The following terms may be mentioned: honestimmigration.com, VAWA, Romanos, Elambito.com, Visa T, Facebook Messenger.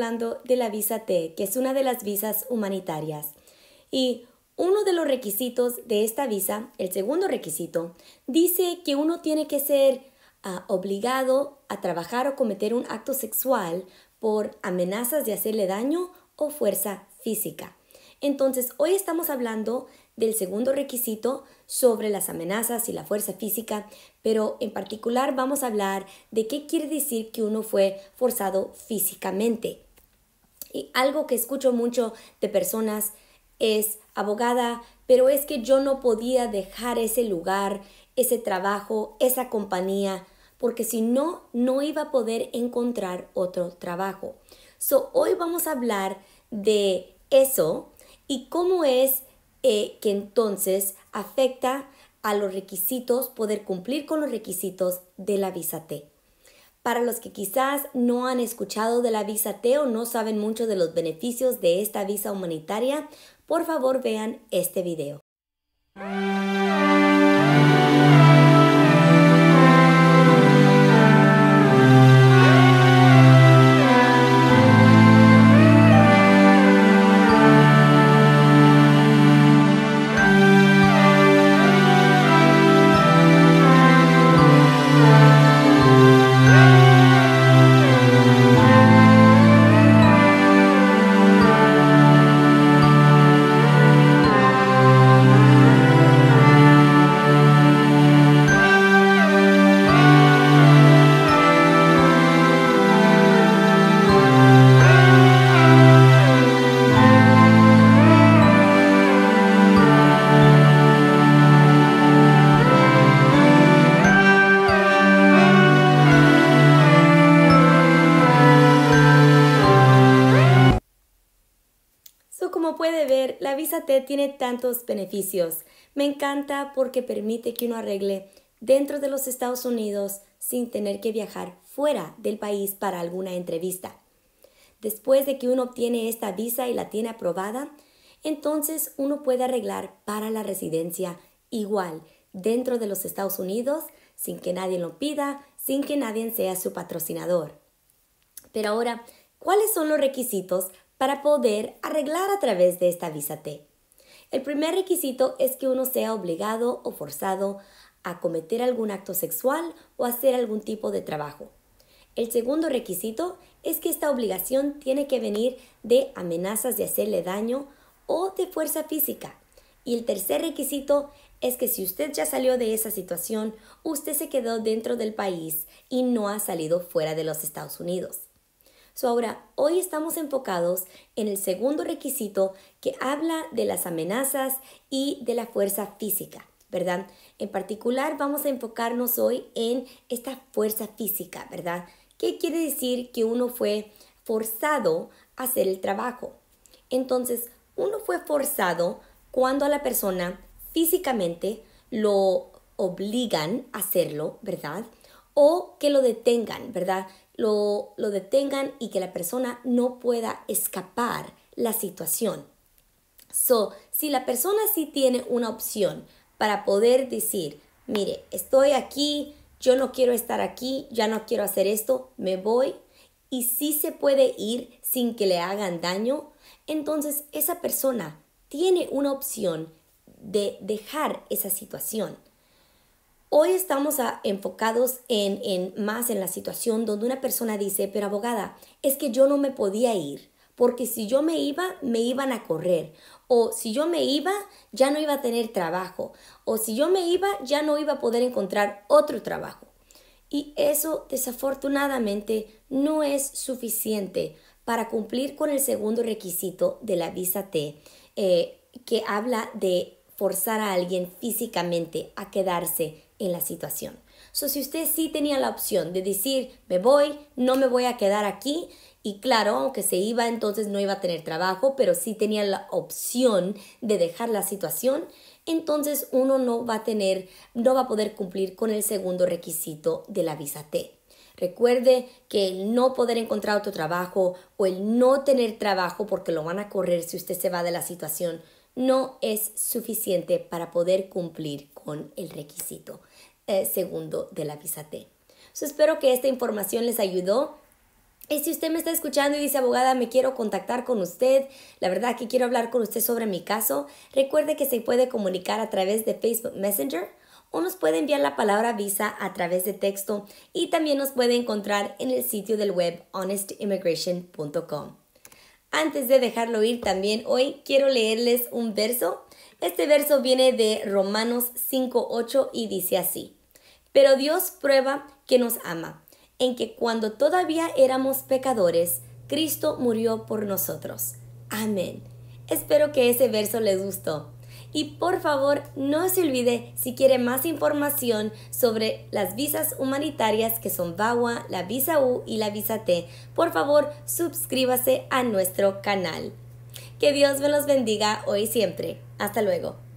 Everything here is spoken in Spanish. hablando de la Visa T, que es una de las visas humanitarias. Y uno de los requisitos de esta visa, el segundo requisito, dice que uno tiene que ser obligado a trabajar o cometer un acto sexual por amenazas de hacerle daño o fuerza física. Entonces, hoy estamos hablando del segundo requisito sobre las amenazas y la fuerza física, pero en particular vamos a hablar de qué quiere decir que uno fue forzado físicamente. Y algo que escucho mucho de personas es: abogada, pero es que yo no podía dejar ese lugar, ese trabajo, esa compañía, porque si no, no iba a poder encontrar otro trabajo. So, hoy vamos a hablar de eso y cómo es que entonces afecta a los requisitos, poder cumplir con los requisitos de la Visa T. Para los que quizás no han escuchado de la Visa T o no saben mucho de los beneficios de esta visa humanitaria, por favor vean este video. Como puede ver, la Visa T tiene tantos beneficios. Me encanta porque permite que uno arregle dentro de los Estados Unidos sin tener que viajar fuera del país para alguna entrevista. Después de que uno obtiene esta visa y la tiene aprobada, entonces uno puede arreglar para la residencia igual dentro de los Estados Unidos sin que nadie lo pida, sin que nadie sea su patrocinador. Pero ahora, ¿cuáles son los requisitos para poder arreglar a través de esta Visa T? El primer requisito es que uno sea obligado o forzado a cometer algún acto sexual o hacer algún tipo de trabajo. El segundo requisito es que esta obligación tiene que venir de amenazas de hacerle daño o de fuerza física. Y el tercer requisito es que si usted ya salió de esa situación, usted se quedó dentro del país y no ha salido fuera de los Estados Unidos. So, ahora, hoy estamos enfocados en el segundo requisito que habla de las amenazas y de la fuerza física, ¿verdad? En particular, vamos a enfocarnos hoy en esta fuerza física, ¿verdad? ¿Qué quiere decir que uno fue forzado a hacer el trabajo? Entonces, uno fue forzado cuando a la persona físicamente lo obligan a hacerlo, ¿verdad? O que lo detengan, ¿verdad? Lo detengan y que la persona no pueda escapar la situación. So, si la persona sí tiene una opción para poder decir: mire, estoy aquí, yo no quiero estar aquí, ya no quiero hacer esto, me voy, y sí se puede ir sin que le hagan daño, entonces esa persona tiene una opción de dejar esa situación. Hoy estamos enfocados más en la situación donde una persona dice: pero abogada, es que yo no me podía ir, porque si yo me iba, me iban a correr. O si yo me iba, ya no iba a tener trabajo. O si yo me iba, ya no iba a poder encontrar otro trabajo. Y eso, desafortunadamente, no es suficiente para cumplir con el segundo requisito de la Visa T, que habla de forzar a alguien físicamente a quedarse en la situación. So, si usted sí tenía la opción de decir: me voy, no me voy a quedar aquí, y claro, aunque se iba, entonces no iba a tener trabajo, pero sí tenía la opción de dejar la situación, entonces uno no va a poder cumplir con el segundo requisito de la Visa T. Recuerde que el no poder encontrar otro trabajo o el no tener trabajo porque lo van a correr si usted se va de la situación no es suficiente para poder cumplir con el requisito segundo de la Visa T. So, espero que esta información les ayudó. Y si usted me está escuchando y dice, abogada, me quiero contactar con usted, la verdad que quiero hablar con usted sobre mi caso, recuerde que se puede comunicar a través de Facebook Messenger o nos puede enviar la palabra visa a través de texto y también nos puede encontrar en el sitio del web honestimmigration.com. Antes de dejarlo ir también hoy quiero leerles un verso. Este verso viene de Romanos 5:8 y dice así: pero Dios prueba que nos ama, en que cuando todavía éramos pecadores, Cristo murió por nosotros. Amén. Espero que ese verso les gustó. Y por favor, no se olvide, si quiere más información sobre las visas humanitarias que son VAWA, la Visa U y la Visa T, por favor, suscríbase a nuestro canal. Que Dios me los bendiga hoy y siempre. Hasta luego.